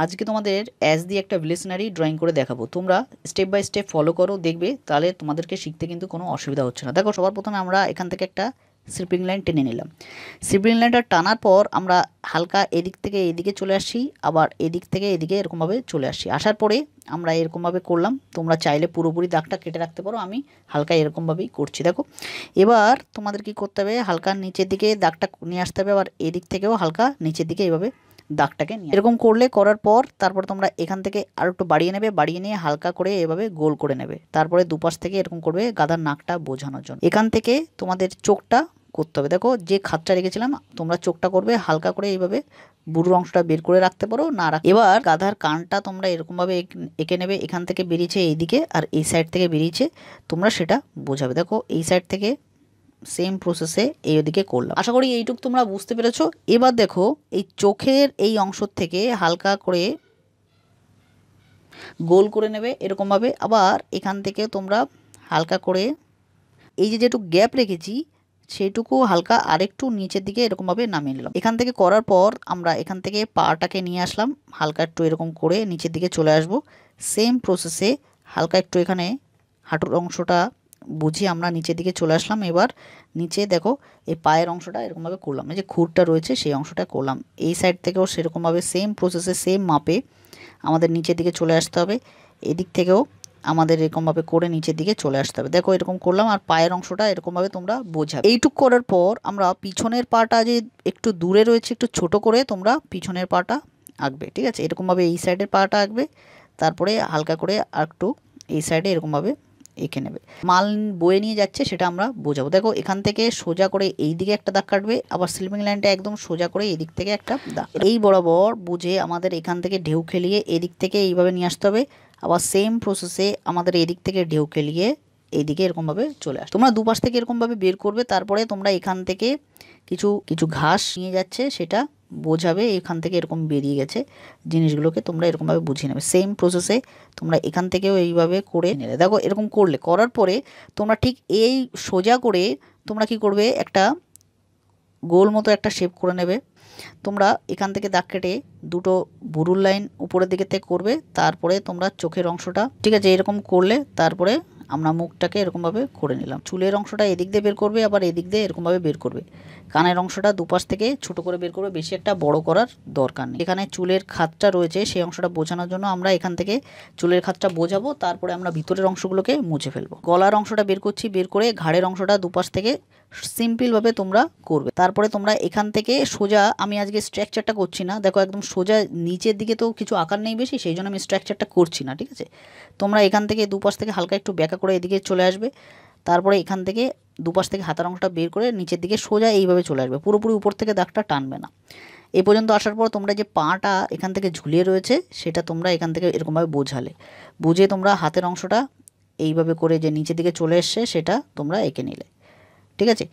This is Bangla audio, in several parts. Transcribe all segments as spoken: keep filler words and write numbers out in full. आज के तुम्हारे एस दिए एक बिलेशनारि ड्रॉइंग कर देखो, तुम्हारा स्टेप बाय स्टेप फलो करो, देखो ताले तुम्हारे शिखते किन्तु कोनो असुविधा होच्छे ना। देखो सबार प्रथमे आमरा एखान थेके एकटा स्लिपिंग लाइन टेने निलाम। स्लिपिंग लाइनटा टानार पर आमरा हल्का एदिक थेके एदिके चले आसि, आबार एदिक थेके एदिके एरकम भावे चले आसि। आसार परे आमरा एरकम भावे करलाम, तोमरा चाइले पुरोपुरी दागटा केटे राखते पारो, आमी हल्का एरकम भावेई करछि। देखो एबार तोमादेर कि करते होबे, हल्का नीचेर दिके दागटा निये आसते होबे, आबार एदिक थेकेओ हल्का नीचेर दिके एइभावे दागटाके निये एरकम करले करार पर तारपर तोमरा एखान थेके आर एकटु बाड़िये नेबे, बाड़िये निये हल्का करे एइभावे गोल करे नेबे, तारपरे दुपाश थेके एरकम करबे गाधार नाकटा बोझानोर जोन्नो। एखान थेके तोमादेर चोखटा করতে হবে। দেখো যে খাতটা রেখেছিলাম তোমরা চোখটা করবে হালকা করে এইভাবে বুড়ো অংশটা বের করে রাখতে পারো না রাখ। এবার গাধার কানটা তোমরা এরকম ভাবে এঁকে নেবে, এখান থেকে বেরিয়েছে এইদিকে আর এই সাইড থেকে বেরিয়েছে তোমরা সেটা বোঝাবে। দেখো এই সাইড থেকে সেম প্রসেসে এই ওদিকে করলাম। আশা করি এইটুকু তোমরা বুঝতে পেরেছো। এবার দেখো এই চোখের এই অংশ থেকে হালকা করে গোল করে নেবে এরকম ভাবে, আবার এখান থেকে তোমরা হালকা করে এই যে যেটুকু গ্যাপ রেখেছি সেটুকু হালকা আরেকটু নিচের দিকে এরকম ভাবে নামিয়ে নিলাম। এখান থেকে করার পর আমরা এখান থেকে পাটাকে নিয়ে আসলাম, হালকা একটু এরকম করে নিচের দিকে চলে আসব। সেম প্রসেসে হালকা একটু এখানে হাঁটুর অংশটা বুঝিয়ে আমরা নিচের দিকে চলে আসলাম। এবার নিচে দেখো এই পায়ের অংশটা এরকম ভাবে করলাম, এই যে খুরটা রয়েছে সেই অংশটা করলাম। এই সাইড থেকেও সেরকম ভাবে সেম প্রসেসে সেম মাপে আমাদের নিচের দিকে চলে আসতে হবে, এদিক থেকেও আমাদের এরকমভাবে করে নিচের দিকে চলে আসতে হবে। দেখো এরকম করলাম আর পায়ের অংশটা এরকমভাবে তোমরা বোঝাবে। এইটুক করার পর আমরা পিছনের পাটা যে একটু দূরে রয়েছে একটু ছোট করে তোমরা পিছনের পাটা আঁকবে, ঠিক আছে? এরকমভাবে এই সাইডের পাটা আঁকবে, তারপরে হালকা করে আর একটু এই সাইডে এরকমভাবে এঁকে নেবে। মাল বয়ে নিয়ে যাচ্ছে সেটা আমরা বোঝাবো। দেখো এখান থেকে সোজা করে এই দিকে একটা দাগ কাটবে, আবার স্লিপিং লাইনটা একদম সোজা করে এদিক থেকে একটা দাগ এই বরাবর বুঝে আমাদের এখান থেকে ঢেউ খেলিয়ে এদিক থেকে এইভাবে নিয়ে আসতে হবে। আবার সেম প্রসেসে আমাদের এদিক থেকে ঢেউ খেলিয়ে এইদিকে এরকমভাবে চলে আসে। তোমরা দুপাশ থেকে এরকমভাবে বের করবে, তারপরে তোমরা এখান থেকে কিছু কিছু ঘাস নিয়ে যাচ্ছে সেটা বোঝাবে, এখান থেকে এরকম বেরিয়ে গেছে জিনিসগুলোকে তোমরা এরকমভাবে বুঝিয়ে নেবে। সেম প্রসেসে তোমরা এখান থেকেও এইভাবে করে নিলে। দেখো এরকম করলে করার পরে তোমরা ঠিক এই সোজা করে তোমরা কি করবে, একটা গোল মতো একটা শেপ করে নেবে। তোমরা এখান থেকে দাগ কেটে দুটো বুরুর লাইন উপরের দিকে থেকে করবে, তারপরে তোমরা চোখের অংশটা, ঠিক আছে, এরকম করলে তারপরে আমরা মুখটাকে এরকমভাবে করে নিলাম। চুলের অংশটা এদিক দিয়ে বের করবে, আবার এদিক দিয়ে এরকমভাবে বের করবে। কানের অংশটা দুপাশ থেকে ছোট করে বের করবে, বেশি একটা বড় করার দরকার নেই। এখানে চুলের খাতটা রয়েছে সেই অংশটা বোঝানোর জন্য আমরা এখান থেকে চুলের খাতটা বোঝাবো, তারপরে আমরা ভিতরের অংশগুলোকে মুছে ফেলবো। গলার অংশটা বের করছি, বের করে ঘাড়ের অংশটা দুপাশ থেকে সিম্পলভাবে তোমরা করবে। তারপরে তোমরা এখান থেকে সোজা, আমি আজকে স্ট্রাকচারটা করছি না, দেখো একদম সোজা নিচের দিকে তো কিছু আকার নেই বেশি, সেই জন্য আমি স্ট্রাকচারটা করছি না, ঠিক আছে? তোমরা এখান থেকে দুপাশ থেকে হালকা একটু ব্যাকা করে এদিকে চলে আসবে, তারপরে এখান থেকে দুপাশ থেকে হাতার অংশটা বের করে নিচের দিকে সোজা এইভাবে চলে আসবে, পুরোপুরি উপর থেকে দাগটা টানবে না। এই পর্যন্ত আসার পর তোমরা যে পাটা এখান থেকে ঝুলিয়ে রয়েছে সেটা তোমরা এখান থেকে এরকমভাবে বোঝালে, বুঝে তোমরা হাতের অংশটা এইভাবে করে যে নিচের দিকে চলে এসছে সেটা তোমরা এঁকে নিলে, ঠিক আছে?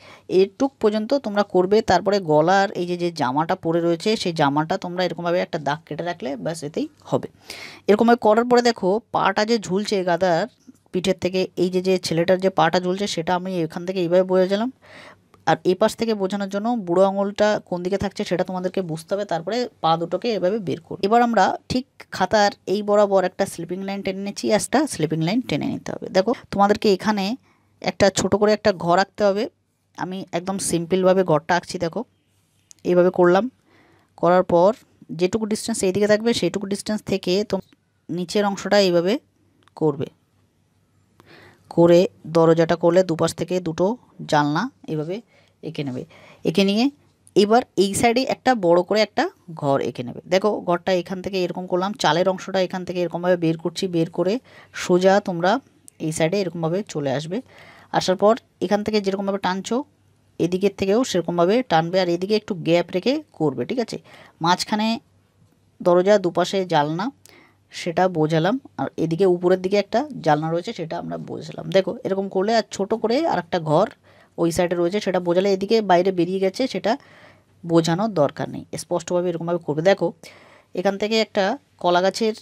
এটুক পর্যন্ত তোমরা করবে। তারপরে গলার এই যে যে জামাটা পরে রয়েছে সেই জামাটা তোমরা এরকমভাবে একটা দাগ কেটে রাখলে ব্যাস, এতেই হবে। এরকমভাবে করার পরে দেখো পাটা যে ঝুলছে গাধার পিঠের থেকে, এই যে যে ছেলেটার যে পাটা ঝুলছে সেটা আমি এখান থেকে এইভাবে বোঝালাম। আর এই পাশ থেকে বোঝানোর জন্য বুড়ো আঙুলটা কোন দিকে থাকছে সেটা তোমাদেরকে বুঝতে হবে, তারপরে পা দুটোকে এভাবে বের করো। এবার আমরা ঠিক খাতার এই বরাবর একটা স্লিপিং লাইন টেনে নিচ্ছি, একটা স্লিপিং লাইন টেনে নিতে হবে। দেখো তোমাদেরকে এখানে একটা ছোট করে একটা ঘর আঁকতে হবে। আমি একদম সিম্পলভাবে ঘরটা আঁকছি, দেখো এইভাবে করলাম। করার পর যেটুকু ডিস্টেন্স এইদিকে থাকবে সেইটুকু ডিস্টেন্স থেকে তো নিচের অংশটা এইভাবে করবে, করে দরজাটা করলে দুপাশ থেকে দুটো জানলা এইভাবে এঁকে নেবে। এঁকে নিয়ে এবার এই সাইডে একটা বড় করে একটা ঘর এঁকে নেবে। দেখো ঘরটা এখান থেকে এরকম করলাম, চালের অংশটা এখান থেকে এরকমভাবে বের করছি, বের করে সোজা তোমরা এই সাইডে এরকমভাবে চলে আসবে। আসার পর এখান থেকে যেরকমভাবে টানছো এদিকের থেকেও সেরকমভাবে টানবে, আর এদিকে একটু গ্যাপ রেখে করবে, ঠিক আছে? মাঝখানে দরজা দুপাশে জালনা সেটা বোঝালাম, আর এদিকে উপরের দিকে একটা জালনা রয়েছে সেটা আমরা বোঝালাম। দেখো এরকম করলে আর ছোট করে আর একটা ঘর ওই সাইডে রয়েছে সেটা বোঝালে, এদিকে বাইরে বেরিয়ে গেছে সেটা বোঝানোর দরকার নেই, স্পষ্টভাবে এরকমভাবে করবে। দেখো এখান থেকে একটা কলা গাছের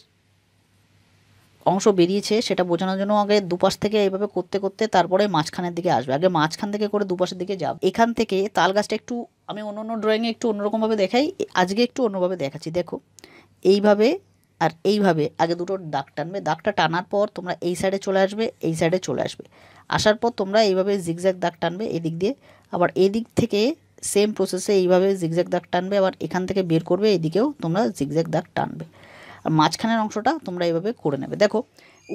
অংশ বেরিয়েছে সেটা বোঝানোর জন্য আগে দুপাশ থেকে এইভাবে করতে করতে তারপরে মাঝখানের দিকে আসবে, আগে মাঝখান থেকে করে দুপাশের দিকে যাবে। এখান থেকে তাল গাছটা একটু আমি অন্য অন্য ড্রয়িংয়ে একটু অন্যরকমভাবে দেখাই, আজকে একটু অন্যভাবে দেখাচ্ছি। দেখো এইভাবে আর এইভাবে আগে দুটো দাগ টানবে, দাগটা টানার পর তোমরা এই সাইডে চলে আসবে, এই সাইডে চলে আসবে, আসার পর তোমরা এইভাবে জিগজ্যাগ দাগ টানবে এদিক দিয়ে, আবার এদিক থেকে সেম প্রসেসে এইভাবে জিগজ্যাগ দাগ টানবে, আবার এখান থেকে বের করবে এদিকেও তোমরা জিগজ্যাগ দাগ টানবে, আর মাঝখানের অংশটা তোমরা এইভাবে করে নেবে। দেখো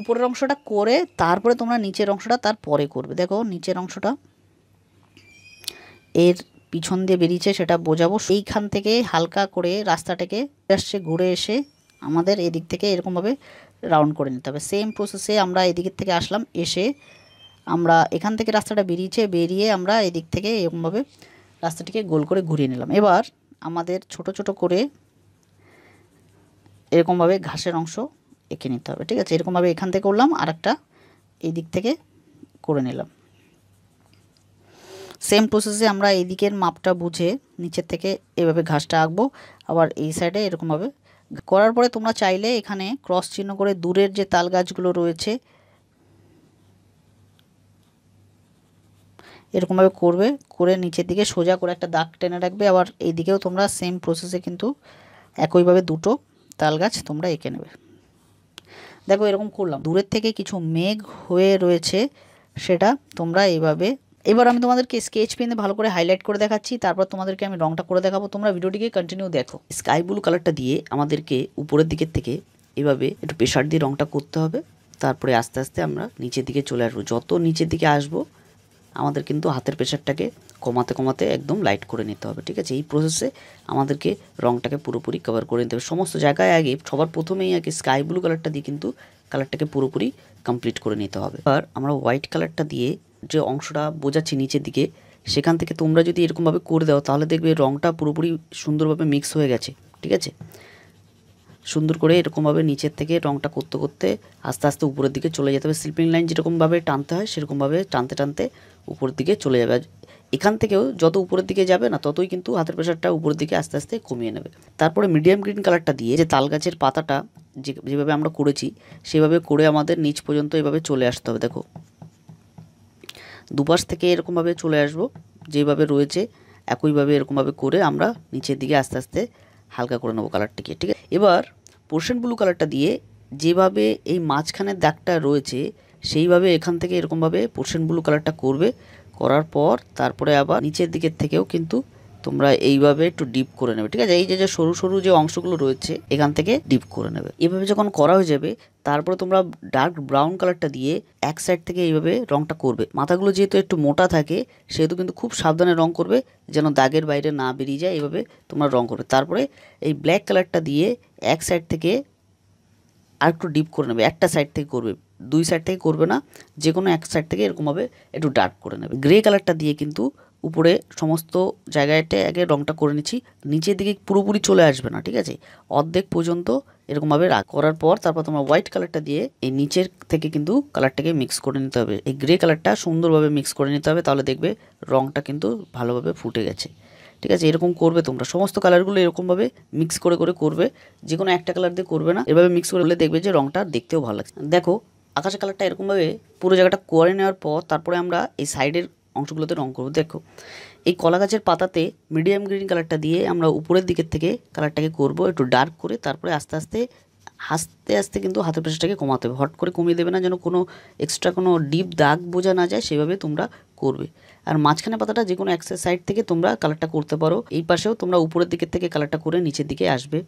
উপরের অংশটা করে তারপরে তোমরা নিচের অংশটা তারপরে করবে। দেখো নিচের অংশটা এর পিছন দিয়ে বেরিয়েছে সেটা বোঝাবো, সেইখান থেকে হালকা করে রাস্তাটাকে আসছে ঘুরে এসে আমাদের এদিক থেকে এরকমভাবে রাউন্ড করে নিতে হবে। সেম প্রসেসে আমরা এদিকের থেকে আসলাম, এসে আমরা এখান থেকে রাস্তাটা বেরিয়েছে, বেরিয়ে আমরা এদিক থেকে এরকমভাবে রাস্তাটিকে গোল করে ঘুরিয়ে নিলাম। এবার আমাদের ছোট ছোট করে এরকমভাবে ঘাসের অংশ এঁকে নিতে হবে, ঠিক আছে? এরকমভাবে এখান থেকে করলাম, আর একটা এই দিক থেকে করে নিলাম। সেম প্রসেসে আমরা এদিকের মাপটা বুঝে নিচের থেকে এভাবে ঘাসটা আঁকবো, আবার এই সাইডে এরকমভাবে করার পরে তোমরা চাইলে এখানে ক্রস চিহ্ন করে দূরের যে তাল গাছগুলো রয়েছে এরকমভাবে করবে, করে নিচের দিকে সোজা করে একটা দাগ টেনে রাখবে। আবার এইদিকেও তোমরা সেম প্রসেসে কিন্তু একইভাবে দুটো তাল গাছ তোমরা এঁকে নেবে। দেখো এরকম করলাম, দূরের থেকে কিছু মেঘ হয়ে রয়েছে সেটা তোমরা এইভাবে। এবার আমি তোমাদেরকে স্কেচ পেনে ভালো করে হাইলাইট করে দেখাচ্ছি, তারপর তোমাদেরকে আমি রংটা করে দেখাবো, তোমরা ভিডিওটিকে কন্টিনিউ দেখো। স্কাই ব্লু কালারটা দিয়ে আমাদেরকে উপরের দিকের থেকে এভাবে একটু প্রেশার দিয়ে রংটা করতে হবে, তারপরে আস্তে আস্তে আমরা নিচের দিকে চলে আসবো। যত নিচের দিকে আসবো আমাদের কিন্তু হাতের প্রেশারটাকে কমাতে কমাতে একদম লাইট করে নিতে হবে, ঠিক আছে? এই প্রসেসে আমাদেরকে রংটাকে পুরোপুরি কভার করে নিতে হবে সমস্ত জায়গায়। আগে সবার প্রথমেই আগে স্কাই ব্লু কালারটা দিয়ে কিন্তু কালারটাকে পুরোপুরি কমপ্লিট করে নিতে হবে। আর আমরা হোয়াইট কালারটা দিয়ে যে অংশটা বোঝাচ্ছি নিচের দিকে, সেখান থেকে তোমরা যদি এরকমভাবে করে দাও তাহলে দেখবে রংটা পুরোপুরি সুন্দরভাবে মিক্স হয়ে গেছে, ঠিক আছে? সুন্দর করে এরকমভাবে নিচের থেকে রংটা করতে করতে আস্তে আস্তে উপরের দিকে চলে যেতে হবে। স্লিপিং লাইন যেরকমভাবে টানতে হয় সেরকমভাবে টানতে টানতে উপরের দিকে চলে যাবে। এখান থেকেও যত উপরের দিকে যাবে না ততই কিন্তু হাতের প্রেশারটা উপরের দিকে আস্তে আস্তে কমিয়ে নেবে। তারপরে মিডিয়াম গ্রিন কালারটা দিয়ে যে তাল গাছের পাতাটা যে যেভাবে আমরা করেছি সেভাবে করে আমাদের নিচ পর্যন্ত এভাবে চলে আসতে হবে। দেখো দুপাশ থেকে এরকমভাবে চলে আসবো, যেভাবে রয়েছে একইভাবে এরকমভাবে করে আমরা নিচের দিকে আস্তে আস্তে হালকা করে নেবো কালারটিকে, ঠিক আছে? এবার পোর্শন ব্লু কালারটা দিয়ে যেভাবে এই মাঝখানের দাগটা রয়েছে সেইভাবে এখান থেকে এরকমভাবে পোর্শন ব্লু কালারটা করবে, করার পর তারপরে আবার নিচের দিকের থেকেও কিন্তু তোমরা এইভাবে একটু ডিপ করে নেবে, ঠিক আছে? এই যে যে সরু সরু যে অংশগুলো রয়েছে এখান থেকে ডিপ করে নেবে। এভাবে যখন করা হয়ে যাবে তারপরে তোমরা ডার্ক ব্রাউন কালারটা দিয়ে এক সাইড থেকে এইভাবে রংটা করবে। মাথাগুলো যেহেতু একটু মোটা থাকে সেহেতু কিন্তু খুব সাবধানে রং করবে, যেন দাগের বাইরে না বেরিয়ে যায়, এইভাবে তোমরা রং করবে। তারপরে এই ব্ল্যাক কালারটা দিয়ে এক সাইড থেকে আর একটু ডিপ করে নেবে, একটা সাইড থেকে করবে, দুই সাইড থেকে করবে না, যে কোনো এক সাইড থেকে এরকমভাবে একটু ডার্ক করে নেবে। গ্রে কালারটা দিয়ে কিন্তু উপরে সমস্ত জায়গাটা আগে রংটা করে নিচ্ছি, নিচের দিকে পুরোপুরি চলে আসবে না, ঠিক আছে? অর্ধেক পর্যন্ত এরকমভাবে রাখ করার পর তারপর তোমরা হোয়াইট কালারটা দিয়ে এই নিচের থেকে কিন্তু কালারটাকে মিক্স করে নিতে হবে। এই গ্রে কালারটা সুন্দরভাবে মিক্স করে নিতে হবে, তাহলে দেখবে রংটা কিন্তু ভালোভাবে ফুটে গেছে, ঠিক আছে? এরকম করবে তোমরা, সমস্ত কালারগুলো এরকমভাবে মিক্স করে করে করবে, যে কোনো একটা কালার দিয়ে করবে না, এভাবে মিক্স করলে দেখবে যে রংটা দেখতেও ভালো লাগছে। দেখো আকাশের কালারটা এরকমভাবে পুরো জায়গাটা করে নেওয়ার পর তারপরে আমরা এই সাইডের অংশগুলোতে রং করবো। দেখো এই কলা গাছের পাতাতে মিডিয়াম গ্রিন কালারটা দিয়ে আমরা উপরের দিকের থেকে কালারটাকে করব একটু ডার্ক করে, তারপরে আস্তে আস্তে আস্তে আস্তে কিন্তু হাতের প্রেশারটাকে কমাতে হবে, হট করে কমিয়ে দেবে না, যেন কোনো এক্সট্রা কোনো ডিপ দাগ বোঝা না যায় সেভাবে তোমরা করবে। আর মাঝখানে পাতাটা যে কোনো এক সাইড থেকে তোমরা কালারটা করতে পারো, এই পাশেও তোমরা উপরের দিকের থেকে কালারটা করে নিচের দিকে আসবে।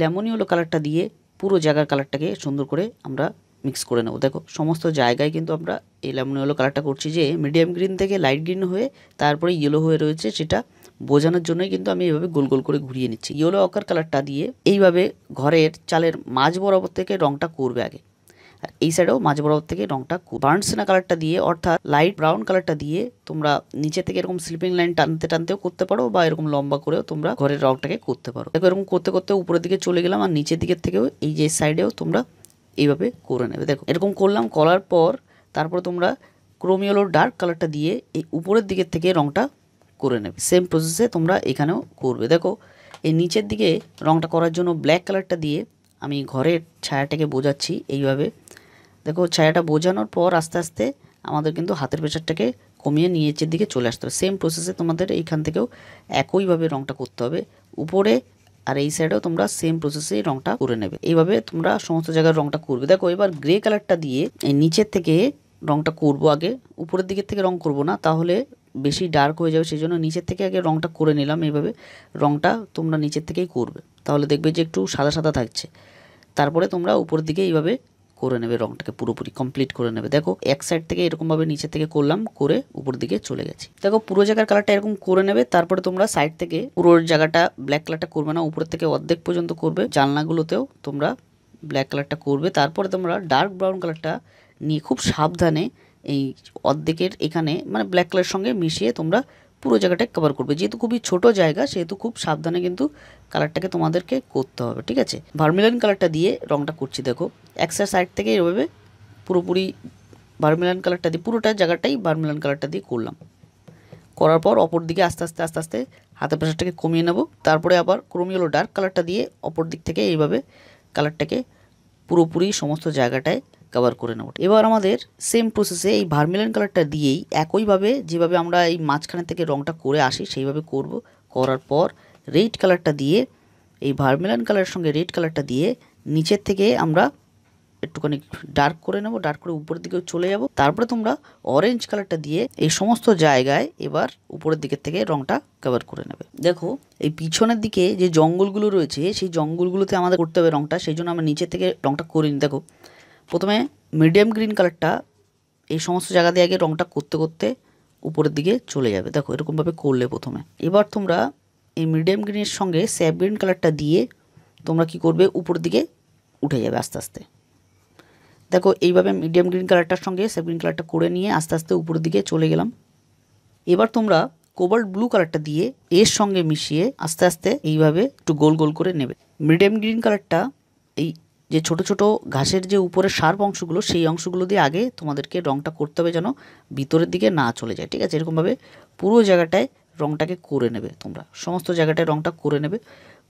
লেমন ইয়েলো কালারটা দিয়ে পুরো জায়গার কালারটাকে সুন্দর করে আমরা মিক্স করে নেবো। দেখো সমস্ত জায়গায় কিন্তু আমরা এই লেমন ইয়েলো কালারটা করছি, যে মিডিয়াম গ্রিন থেকে লাইট গ্রিন হয়ে তারপরে ইয়েলো হয়ে রয়েছে সেটা বোঝানোর জন্যই কিন্তু আমি এইভাবে গোল গোল করে ঘুরিয়ে নিচ্ছি। ইয়েলো অকার কালারটা দিয়ে এইভাবে ঘরের চালের মাঝ বরাবর থেকে রংটা করবে আগে, আর এই সাইডেও মাঝ বরাবর থেকে রংটা করবে। বার্নসিনা কালারটা দিয়ে অর্থাৎ লাইট ব্রাউন কালারটা দিয়ে তোমরা নিচে থেকে এরকম স্লিপিং লাইন টানতে টানতেও করতে পারো, বা এরকম লম্বা করেও তোমরা ঘরের রংটাকে করতে পারো। দেখো এরকম করতে করতে উপরের দিকে চলে গেলাম, আর নিচের দিকের থেকেও এই যে সাইডেও তোমরা এইভাবে করে নেবে। দেখো এরকম করলাম, করার পর তারপর তোমরা ক্রোমিওলোর ডার্ক কালারটা দিয়ে এই উপরের দিকের থেকে রংটা করে নেবে। সেম প্রসেসে তোমরা এখানেও করবে। দেখো এই নিচের দিকে রংটা করার জন্য ব্ল্যাক কালারটা দিয়ে আমি ঘরের ছায়াটাকে বোঝাচ্ছি এইভাবে। দেখো ছায়াটা বোঝানোর পর আস্তে আস্তে আমাদের কিন্তু হাতের প্রেশারটাকে কমিয়ে নিচের দিকে চলে আসতে হবে। সেম প্রসেসে তোমাদের এইখান থেকেও একইভাবে রংটা করতে হবে, উপরে আর এই সাইডেও তোমরা সেম প্রসেসে রংটা করে নেবে। এইভাবে তোমরা সমস্ত জায়গার রংটা করবে। দেখো এবার গ্রে কালারটা দিয়ে এই নিচের থেকে রংটা করব, আগে উপরের দিকের থেকে রং করব না, তাহলে বেশি ডার্ক হয়ে যাবে, সেই জন্য নিচের থেকে আগে রংটা করে নিলাম। এইভাবে রংটা তোমরা নিচের থেকেই করবে, তাহলে দেখবে যে একটু সাদা সাদা থাকছে। তারপরে তোমরা উপরের দিকে এইভাবে করে নেবে, রংটাকে পুরোপুরি কমপ্লিট করে নেবে। দেখো এক সাইড থেকে এরকমভাবে নিচে থেকে করলাম, করে উপর দিকে চলে গেছি। দেখো পুরো জায়গার কালারটা এরকম করে নেবে। তারপরে তোমরা সাইড থেকে পুরো জায়গাটা ব্ল্যাক কালারটা করবে না, উপরের থেকে অর্ধেক পর্যন্ত করবে। জানলাগুলোতেও তোমরা ব্ল্যাক কালারটা করবে। তারপরে তোমরা ডার্ক ব্রাউন কালারটা নিয়ে খুব সাবধানে এই অর্ধেকের এখানে মানে ব্ল্যাক কালারের সঙ্গে মিশিয়ে তোমরা পুরো জায়গাটা কভার করবে। যেহেতু খুবই ছোট জায়গা, সেহেতু খুব সাবধানে কিন্তু কালারটাকে তোমাদেরকে করতে হবে, ঠিক আছে। ভার্মিলিয়ান কালারটা দিয়ে রংটা করছি। দেখো এক্সট্রা সাইড থেকে এভাবে পুরোপুরি ভার্মিলিয়ান কালারটা দিয়ে পুরোটা জায়গাটাই ভার্মিলিয়ান কালারটা দিয়ে করলাম। করার পর অপর দিকে আস্তে আস্তে আস্তে আস্তে হাতের প্রেশারটাকে কমিয়ে নেব। তারপরে আবার ক্রোমিয়েলো ডার্ক কালারটা দিয়ে অপর দিক থেকে এইভাবে কালারটাকে পুরোপুরি সমস্ত জায়গাটায় কভার করে নেব। এবার আমাদের সেম প্রসেসে এই ভার্মিলিয়ান কালারটা দিয়েই একইভাবে যেভাবে আমরা এই মাঝখানে থেকে রংটা করে আসি সেইভাবে করব। করার পর রেড কালারটা দিয়ে এই ভার্মিলিয়ান কালারের সঙ্গে রেড কালারটা দিয়ে নিচের থেকে আমরা একটুখানি ডার্ক করে নেব, ডার্ক করে উপরের দিকে চলে যাব। তারপরে তোমরা অরেঞ্জ কালারটা দিয়ে এই সমস্ত জায়গায় এবার উপরের দিকের থেকে রংটা কভার করে নেবে। দেখো এই পিছনের দিকে যে জঙ্গলগুলো রয়েছে সেই জঙ্গলগুলোতে আমাদের করতে হবে রংটা, সেই জন্য আমরা নিচের থেকে রংটা করিনি। দেখো প্রথমে মিডিয়াম গ্রিন কালারটা এই সমস্ত জায়গা দিয়ে আগে রংটা করতে করতে উপরের দিকে চলে যাবে। দেখো এরকমভাবে করলে প্রথমে। এবার তোমরা এই মিডিয়াম গ্রিনের সঙ্গে স্যাপ গ্রিন কালারটা দিয়ে তোমরা কি করবে, উপরের দিকে উঠে যাবে আস্তে আস্তে। দেখো এইভাবে মিডিয়াম গ্রিন কালারটার সঙ্গে স্যাপ গ্রিন কালারটা করে নিয়ে আস্তে আস্তে উপরের দিকে চলে গেলাম। এবার তোমরা কোবাল্ট ব্লু কালারটা দিয়ে এর সঙ্গে মিশিয়ে আস্তে আস্তে এইভাবে একটু গোল গোল করে নেবে। মিডিয়াম গ্রিন কালারটা এই যে ছোট ছোট ঘাসের যে উপরে শার্প অংশগুলো সেই অংশগুলো দিয়ে আগে তোমাদেরকে রংটা করতে হবে, যেন ভিতরের দিকে না চলে যায়, ঠিক আছে। এরকমভাবে পুরো জায়গাটায় রংটাকে করে নেবে, তোমরা সমস্ত জায়গাটায় রংটা করে নেবে।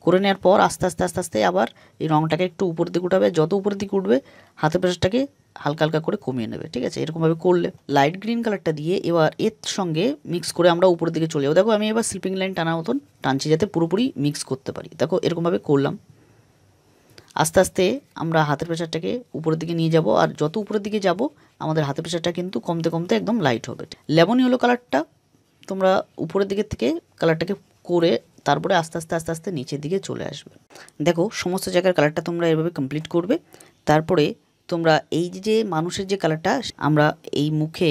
করে নেওয়ার পর আস্তে আস্তে আস্তে আস্তে আবার এই রংটাকে একটু উপর দিকে উঠাবে। যত উপর দিকে উঠবে হাতে প্রেশারটাকে হালকা হালকা করে কমিয়ে নেবে, ঠিক আছে। এরকমভাবে করলে লাইট গ্রিন কালারটা দিয়ে এবার এর সঙ্গে মিক্স করে আমরা উপরের দিকে চলে যাবো। দেখো আমি এবার স্লিপিং লাইন টানার মতন টানছি যাতে পুরোপুরি মিক্স করতে পারি। দেখো এরকমভাবে করলাম। আস্তে আস্তে আমরা হাতের প্রেশারটাকে উপরের দিকে নিয়ে যাব, আর যত উপরের দিকে যাব আমাদের হাতের প্রেশারটা কিন্তু কমতে কমতে একদম লাইট হবে। লেমন ইয়েলো কালারটা তোমরা উপরের দিকের থেকে কালারটাকে করে তারপরে আস্তে আস্তে আস্তে আস্তে নিচের দিকে চলে আসবে। দেখো সমস্ত জায়গার কালারটা তোমরা এভাবে কমপ্লিট করবে। তারপরে তোমরা এই যে মানুষের যে কালারটা আমরা এই মুখে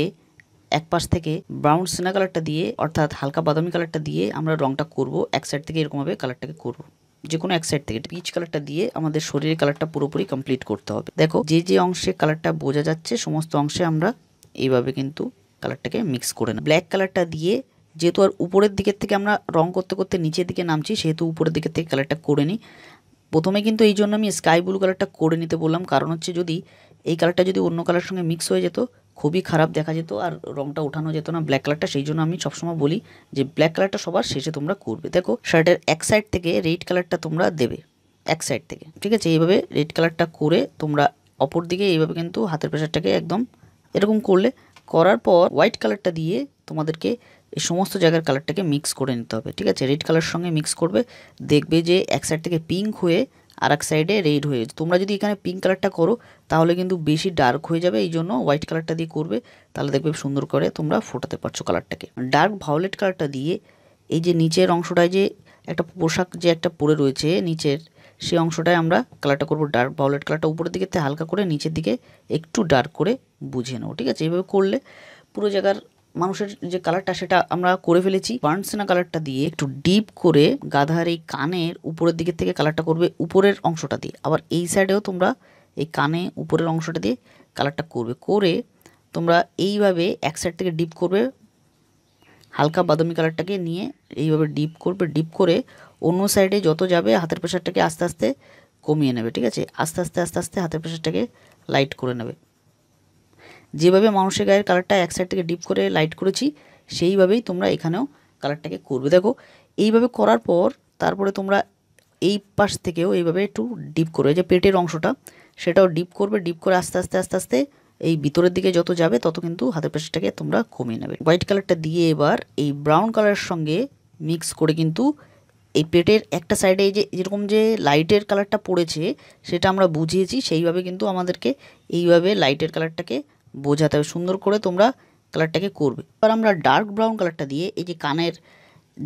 এক পাশ থেকে ব্রাউন সিনা কালারটা দিয়ে অর্থাৎ হালকা বাদামি কালারটা দিয়ে আমরা রংটা করব। এক সাইড থেকে এরকমভাবে কালারটাকে করব, যে কোনো এক সাইড থেকে। পিচ কালারটা দিয়ে আমাদের শরীরের কালারটা পুরোপুরি কমপ্লিট করতে হবে। দেখো যে যে অংশে কালারটা বোঝা যাচ্ছে সমস্ত অংশে আমরা এইভাবে কিন্তু কালারটাকে মিক্স করে নেব। ব্ল্যাক কালারটা দিয়ে যেহেতু আর উপরের দিকের থেকে আমরা রং করতে করতে নিচের দিকে নামছি, সেহেতু উপরের দিকের থেকে কালারটা করে নিই প্রথমে। কিন্তু এই জন্য আমি স্কাই ব্লু কালারটা করে নিতে বললাম, কারণ হচ্ছে যদি এই কালারটা যদি অন্য কালার সঙ্গে মিক্স হয়ে যেত খুবই খারাপ দেখা যেত, আর রংটা ওঠানো যেত না ব্ল্যাক কালারটা। সেই জন্য আমি সবসময় বলি যে ব্ল্যাক কালারটা সবার শেষে তোমরা করবে। দেখো শার্টের এক সাইড থেকে রেড কালারটা তোমরা দেবে, এক সাইড থেকে, ঠিক আছে। এইভাবে রেড কালারটা করে তোমরা অপর দিকে এইভাবে কিন্তু হাতের প্রেশারটাকে একদম এরকম করলে। করার পর হোয়াইট কালারটা দিয়ে তোমাদেরকে এই সমস্ত জায়গার কালারটাকে মিক্স করে নিতে হবে, ঠিক আছে। রেড কালার সঙ্গে মিক্স করবে, দেখবে যে এক সাইড থেকে পিঙ্ক হয়ে আর এক সাইডে রেড হয়ে। তোমরা যদি এখানে পিঙ্ক কালারটা করো তাহলে কিন্তু বেশি ডার্ক হয়ে যাবে, এই জন্য হোয়াইট কালারটা দিয়ে করবে, তাহলে দেখবে সুন্দর করে তোমরা ফোটাতে পারছো কালারটাকে। ডার্ক ভায়োলেট কালারটা দিয়ে এই যে নিচের অংশটায় যে একটা পোশাক যে একটা পরে রয়েছে নিচের, সেই অংশটায় আমরা কালারটা করবো। ডার্ক ভায়োলেট কালারটা উপরের দিকে হালকা করে নিচের দিকে একটু ডার্ক করে বুঝে নেবো, ঠিক আছে। এইভাবে করলে পুরো জায়গার মানুষের যে কালারটা সেটা আমরা করে ফেলেছি। বার্নসিনা কালারটা দিয়ে একটু ডিপ করে গাধার এই কানের উপরের দিকের থেকে কালারটা করবে, উপরের অংশটা দিয়ে। আবার এই সাইডেও তোমরা এই কানে উপরের অংশটা দিয়ে কালারটা করবে। করে তোমরা এইভাবে এক সাইড থেকে ডিপ করবে, হালকা বাদামি কালারটাকে নিয়ে এইভাবে ডিপ করবে। ডিপ করে অন্য সাইডে যত যাবে হাতের প্রেশারটাকে আস্তে আস্তে কমিয়ে নেবে, ঠিক আছে। আস্তে আস্তে আস্তে আস্তে হাতের প্রেশারটাকে লাইট করে নেবে। যেভাবে মানুষের গায়ের কালারটা এক সাইড থেকে ডিপ করে লাইট করেছি সেইভাবেই তোমরা এখানেও কালারটাকে করবে। দেখো এইভাবে করার পর তারপরে তোমরা এই পাশ থেকেও এইভাবে একটু ডিপ করবে, যে পেটের অংশটা সেটাও ডিপ করবে। ডিপ করে আস্তে আস্তে আস্তে আস্তে এই ভিতরের দিকে যত যাবে তত কিন্তু হাতের প্রেশারটাকে তোমরা কমিয়ে নেবে। হোয়াইট কালারটা দিয়ে এবার এই ব্রাউন কালারের সঙ্গে মিক্স করে কিন্তু এই পেটের একটা সাইডে এই যে এরকম যে লাইটের কালারটা পড়েছে সেটা আমরা বুঝিয়েছি, সেইভাবে কিন্তু আমাদেরকে এইভাবে লাইটের কালারটাকে বোঝাতে হবে। সুন্দর করে তোমরা কালারটাকে করবে। এবার আমরা ডার্ক ব্রাউন কালারটা দিয়ে এই যে কানের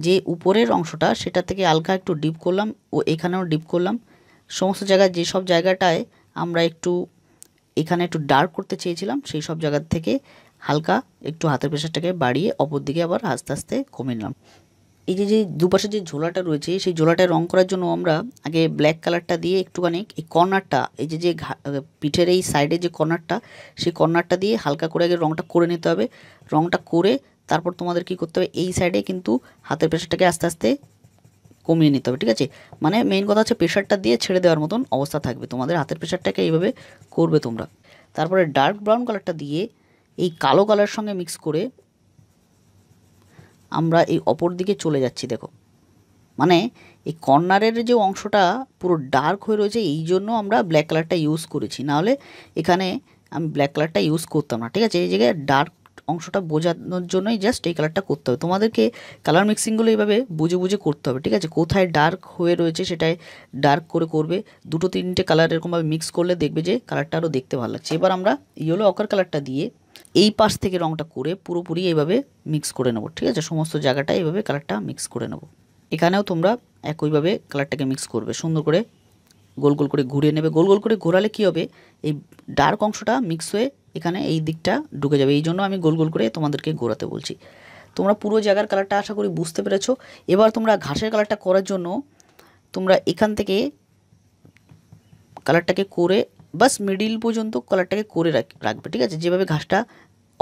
যে উপরের অংশটা সেটা থেকে হালকা একটু ডিপ করলাম ও এখানেও ডিপ করলাম। সমস্ত জায়গায় যেসব জায়গাটায় আমরা একটু এখানে একটু ডার্ক করতে চেয়েছিলাম সেই সব জায়গা থেকে হালকা একটু হাতের প্রেশারটাকে বাড়িয়ে অপর দিকে আবার আস্তে আস্তে কমিয়ে নিলাম। এই যে যে দুপাশে যে ঝোলাটা রয়েছে সেই ঝোলাটায় রং করার জন্য আমরা আগে ব্ল্যাক কালারটা দিয়ে একটুখানি এই কর্নারটা এই যে যে পিঠের এই সাইডে যে কর্নারটা সেই কর্নারটা দিয়ে হালকা করে আগে রংটা করে নিতে হবে। রংটা করে তারপর তোমাদের কি করতে হবে, এই সাইডে কিন্তু হাতের প্রেশারটাকে আস্তে আস্তে কমিয়ে নিতে হবে। ঠিক আছে, মানে মেইন কথা হচ্ছে প্রেশারটা দিয়ে ছেড়ে দেওয়ার মতন অবস্থা থাকবে তোমাদের, হাতের প্রেশারটাকে এইভাবে করবে তোমরা। তারপরে ডার্ক ব্রাউন কালারটা দিয়ে এই কালো কালার সঙ্গে মিক্স করে আমরা এই অপর দিকে চলে যাচ্ছি। দেখো, মানে এই কর্নারের যে অংশটা পুরো ডার্ক হয়ে রয়েছে, এই জন্য আমরা ব্ল্যাক কালারটা ইউজ করেছি, নাহলে এখানে আমি ব্ল্যাক কালারটা ইউজ করতাম না। ঠিক আছে, এই জায়গায় ডার্ক অংশটা বোঝানোর জন্যই জাস্ট এই কালারটা করতে হবে। তোমাদেরকে কালার মিক্সিংগুলো এইভাবে বুঝে বুঝে করতে হবে। ঠিক আছে, কোথায় ডার্ক হয়ে রয়েছে সেটাই ডার্ক করে করবে। দুটো তিনটে কালার এরকমভাবে মিক্স করলে দেখবে যে কালারটা আরও দেখতে ভালো লাগছে। এবার আমরা ইয়েলো অকার কালারটা দিয়ে এই পাশ থেকে রংটা করে পুরোপুরি এইভাবে মিক্স করে নেব। ঠিক আছে, সমস্ত জায়গাটা এইভাবে কালারটা মিক্স করে নেব। এখানেও তোমরা একইভাবে কালারটাকে মিক্স করবে, সুন্দর করে গোল গোল করে ঘুরিয়ে নেবে। গোল গোল করে ঘোরালে কী হবে, এই ডার্ক অংশটা মিক্স হয়ে এখানে এই দিকটা ঢুকে যাবে, এই জন্য আমি গোল গোল করে তোমাদেরকে ঘোরাতে বলছি। তোমরা পুরো জায়গার কালারটা আশা করি বুঝতে পেরেছো। এবার তোমরা ঘাসের কালারটা করার জন্য তোমরা এখান থেকে কালারটাকে করে বাস মিডিল পর্যন্ত কালারটাকে করে রাখবে। ঠিক আছে, যেভাবে ঘাসটা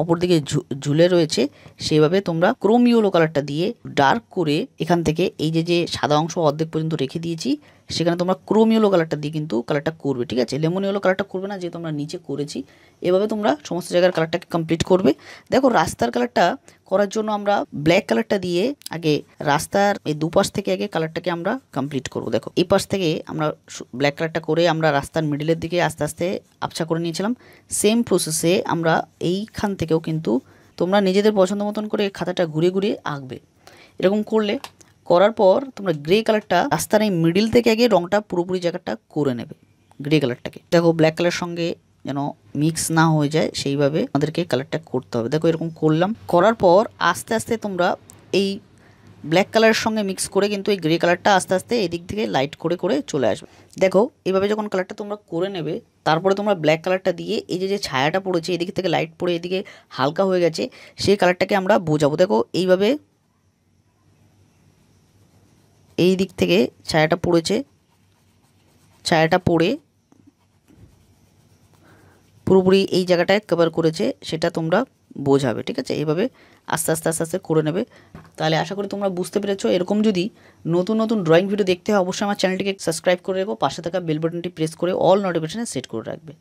অপর দিকে ঝুলে রয়েছে সেইভাবে তোমরা ক্রোম ইয়েলো কালারটা দিয়ে ডার্ক করে এখান থেকে এই যে যে সাদা অংশ অর্ধেক পর্যন্ত রেখে দিয়েছি সেখানে তোমরা ক্রোম ইয়েলো কালারটা দিয়ে কিন্তু কালারটা করবে। ঠিক আছে, লেমন ইয়েলো কালারটা করবে না, যে তোমরা নিচে করেছি। এভাবে তোমরা সমস্ত জায়গার কালারটাকে কমপ্লিট করবে। দেখো, রাস্তার কালারটা করার জন্য আমরা ব্ল্যাক কালারটা দিয়ে আগে রাস্তার এই দুপাশ থেকে আগে কালারটাকে আমরা কমপ্লিট করব। দেখো, এই পাশ থেকে আমরা ব্ল্যাক কালারটা করে আমরা রাস্তার মিডিলের দিকে আস্তে আস্তে আবছা করে নিয়েছিলাম। সেম প্রসেসে আমরা এইখান থেকেও কিন্তু তোমরা নিজেদের পছন্দ মতন করে খাতাটা ঘুরে ঘুরে আঁকবে। এরকম করলে করার পর তোমরা গ্রে কালারটা রাস্তার এই মিডিল থেকে আগে রংটা পুরোপুরি জায়গাটা করে নেবে গ্রে কালারটাকে। দেখো, ব্ল্যাক কালার সঙ্গে যেন মিক্স না হয়ে যায় সেইভাবে আমাদেরকে কালারটা করতে হবে। দেখো, এরকম করলাম। করার পর আস্তে আস্তে তোমরা এই ব্ল্যাক কালারের সঙ্গে মিক্স করে কিন্তু এই গ্রে কালারটা আস্তে আস্তে এদিক থেকে লাইট করে করে চলে আসবে। দেখো, এভাবে যখন কালারটা তোমরা করে নেবে তারপরে তোমরা ব্ল্যাক কালারটা দিয়ে এই যে যে ছায়াটা পড়েছে এদিক থেকে লাইট পড়ে এদিকে হালকা হয়ে গেছে সেই কালারটাকে আমরা বোঝাবো। দেখো, এইভাবে এই দিক থেকে ছায়াটা পড়েছে, ছায়াটা পড়ে পুরোপুরি এই জায়গাটায় কভার করেছে সেটা তোমরা বোঝাবে। ঠিক আছে, এইভাবে আস্তে আস্তে আস্তে আস্তে করে নেবে। তাহলে আশা করি তোমরা বুঝতে পেরেছো। এরকম যদি নতুন নতুন ড্রয়িং ভিডিও দেখতে হয় অবশ্যই আমার চ্যানেলটিকে সাবস্ক্রাইব করে রাখো, পাশে থাকা বেল বাটনটি প্রেস করে অল নোটিফিকেশানে সেট করে রাখবে।